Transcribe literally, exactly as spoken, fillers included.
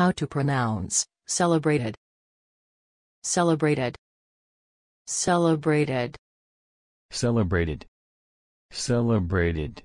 How to pronounce celebrated. Celebrated. Celebrated. Celebrated. Celebrated.